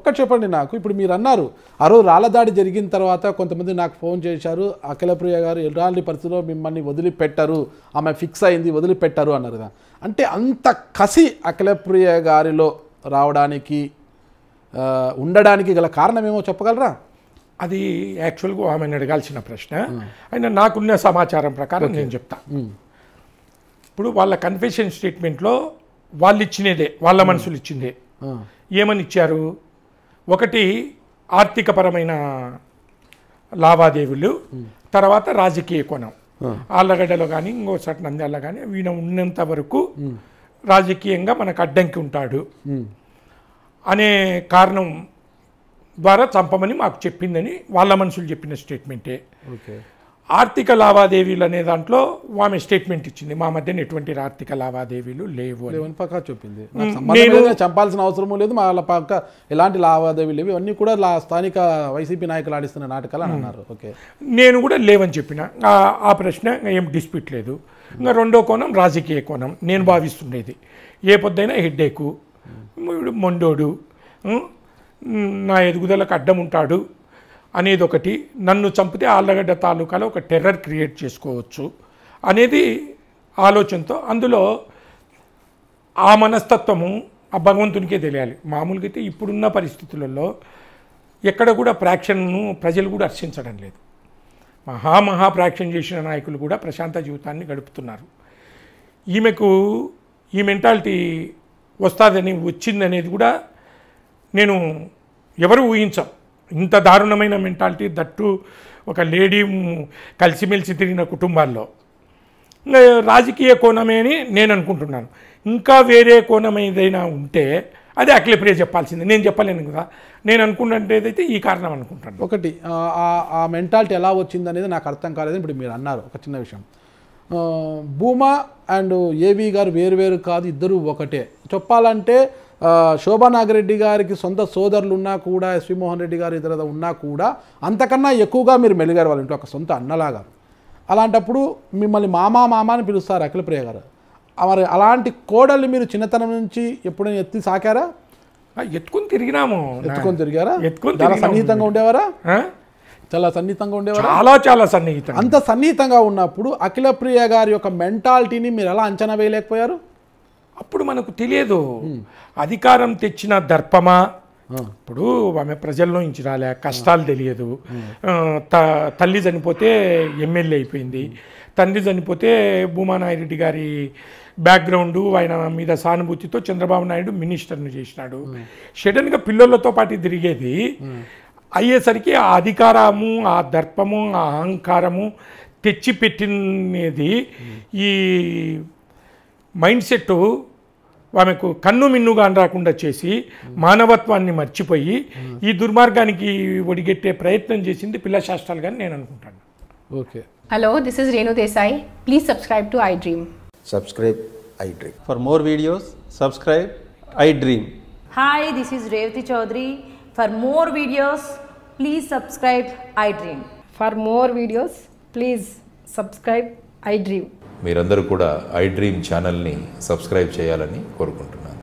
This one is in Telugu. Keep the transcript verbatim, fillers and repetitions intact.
ఒక్కచెప్పండి నాకు ఇప్పుడు మీరు అన్నారు ఆ రోజు రాలదాడి జరిగిన తర్వాత కొంతమంది నాకు ఫోన్ చేశారు అఖిలప్రియ గారు ఎలాంటి పరిస్థితిలో మిమ్మల్ని వదిలిపెట్టారు ఆమె ఫిక్స్ అయ్యింది వదిలిపెట్టారు అన్నారు కదా అంటే అంత కసి అఖిలప్రియ గారిలో రావడానికి ఉండడానికి గల కారణం ఏమో చెప్పగలరా అది యాక్చువల్ గా ఆమెను అడగాల్సిన ప్రశ్న అయినా నాకున్న సమాచారం ప్రకారం నేను చెప్తా ఇప్పుడు వాళ్ళ కన్ఫెషన్ స్టేట్మెంట్ లో వాళ్ళు ఇచ్చినదే వాళ్ళ మనసులు ఇచ్చిందే ఏమని ఇచ్చారు ఒకటి ఆర్థికపరమైన లావాదేవీలు తర్వాత రాజకీయ కోణం ఆలగడలో గాని ఇంకో సట్ నంద్యాల గాని వీణ ఉన్నంత వరకు రాజకీయంగా మనకు అడ్డంకి ఉంటాడు అనే కారణం ద్వారా చంపమని మాకు చెప్పిందని వాళ్ళ మనుషులు చెప్పిన స్టేట్మెంటే ఆర్థిక లావాదేవీలు అనే దాంట్లో ఆమె స్టేట్మెంట్ ఇచ్చింది మా మధ్యన ఎటువంటి ఆర్థిక లావాదేవీలు లేవు చెప్పింది చంపాల్సిన అవసరం లేదు మా పక్క ఎలాంటి లావాదేవీలు లేవు ఇవన్నీ కూడా స్థానిక వైసీపీ నాయకులు ఆడిస్తున్న నాటకాలు అన్నారు ఓకే నేను కూడా లేవని చెప్పిన ఆ ప్రశ్న ఏం డిస్ప్యూట్ లేదు ఇంకా రెండో కోణం రాజకీయ కోణం నేను భావిస్తుండేది ఏ పొద్దున హెడ్డేకు మొండోడు నా ఎదుగుదలకు అడ్డం ఉంటాడు అనేది ఒకటి నన్ను చంపితే ఆళ్ళగడ్డ తాలూకాలో ఒక టెర్రర్ క్రియేట్ చేసుకోవచ్చు అనేది ఆలోచనతో అందులో ఆ మనస్తత్వము ఆ భగవంతునికే తెలియాలి మామూలుగా అయితే ఇప్పుడున్న పరిస్థితులలో ఎక్కడ కూడా ప్రాక్షన్ను ప్రజలు కూడా హర్షించడం లేదు మహా మహా ప్రాక్షన్ చేసిన నాయకులు కూడా ప్రశాంత జీవితాన్ని గడుపుతున్నారు ఈమెకు ఈ మెంటాలిటీ వస్తుందని వచ్చిందనేది కూడా నేను ఎవరు ఊహించాం ఇంత దారుణమైన మెంటాలిటీ దట్టు ఒక లేడీ కలిసిమెలిసి తిరిగిన కుటుంబాల్లో రాజకీయ కోణమే అని నేను అనుకుంటున్నాను ఇంకా వేరే కోణం ఏదైనా ఉంటే అది అఖిలప్రియ చెప్పాల్సింది నేను చెప్పలేను కదా నేను అనుకున్నట్టయితే ఈ కారణం అనుకుంటాను ఒకటి ఆ మెంటాలిటీ ఎలా వచ్చిందనేది నాకు అర్థం కాలేదు ఇప్పుడు మీరు అన్నారు ఒక చిన్న విషయం భూమా అండ్ ఏవి గారు వేరు వేరు కాదు ఇద్దరు ఒకటే చెప్పాలంటే శోభా నాగరెడ్డి గారికి సొంత సోదరులు ఉన్నా కూడా శ్రీమోహన్ రెడ్డి గారు ఇతర ఉన్నా కూడా అంతకన్నా ఎక్కువగా మీరు మెలిగారు వాళ్ళ ఇంట్లో ఒక సొంత అన్నలాగా అలాంటప్పుడు మిమ్మల్ని మామా మామ అని పిలుస్తారు అఖిలప్రియ గారు మరి అలాంటి కోడల్ని మీరు చిన్నతనం నుంచి ఎప్పుడైనా ఎత్తి సాకారా ఎత్తుకొని తిరిగినాము ఎత్తుకొని తిరిగారా ఎత్తుకొని సన్నిహితంగా ఉండేవారా చాలా సన్నిహితంగా ఉండేవారు చాలా చాలా సన్నిహితం అంత సన్నిహితంగా ఉన్నప్పుడు అఖిలప్రియ గారి యొక్క మెంటాలిటీని మీరు ఎలా అంచనా వేయలేకపోయారు అప్పుడు మనకు తెలియదు అధికారం తెచ్చిన దర్పమా ఇప్పుడు ఆమె ప్రజల్లో నుంచి రాలే కష్టాలు తెలియదు తల్లి చనిపోతే ఎమ్మెల్యే అయిపోయింది తండ్రి చనిపోతే భూమానాయిరెడ్డి గారి బ్యాక్గ్రౌండ్ ఆయన మీద సానుభూతితో చంద్రబాబు నాయుడు మినిస్టర్ను చేసినాడు సడన్గా పిల్లలతో పాటు తిరిగేది అయ్యేసరికి ఆ అధికారము ఆ దర్పము ఆ అహంకారము తెచ్చిపెట్టినది ఈ మైండ్ సెట్ ఆమెకు కన్ను మిన్నుగా రాకుండా చేసి మానవత్వాన్ని మర్చిపోయి ఈ దుర్మార్గానికి ఒడిగెట్టే ప్రయత్నం చేసింది పిల్ల శాస్త్రాలు కానీ నేను అనుకుంటాను okay hello this is Renu Desai please subscribe to I dream subscribe I dream for more videos subscribe I dream hi this is Revathi Chowdary for more videos please subscribe I dream for more videos please subscribe I dream మీరందరూ కూడా ఐ డ్రీమ్ ఛానల్ని సబ్స్క్రైబ్ చేయాలని కోరుకుంటున్నాను.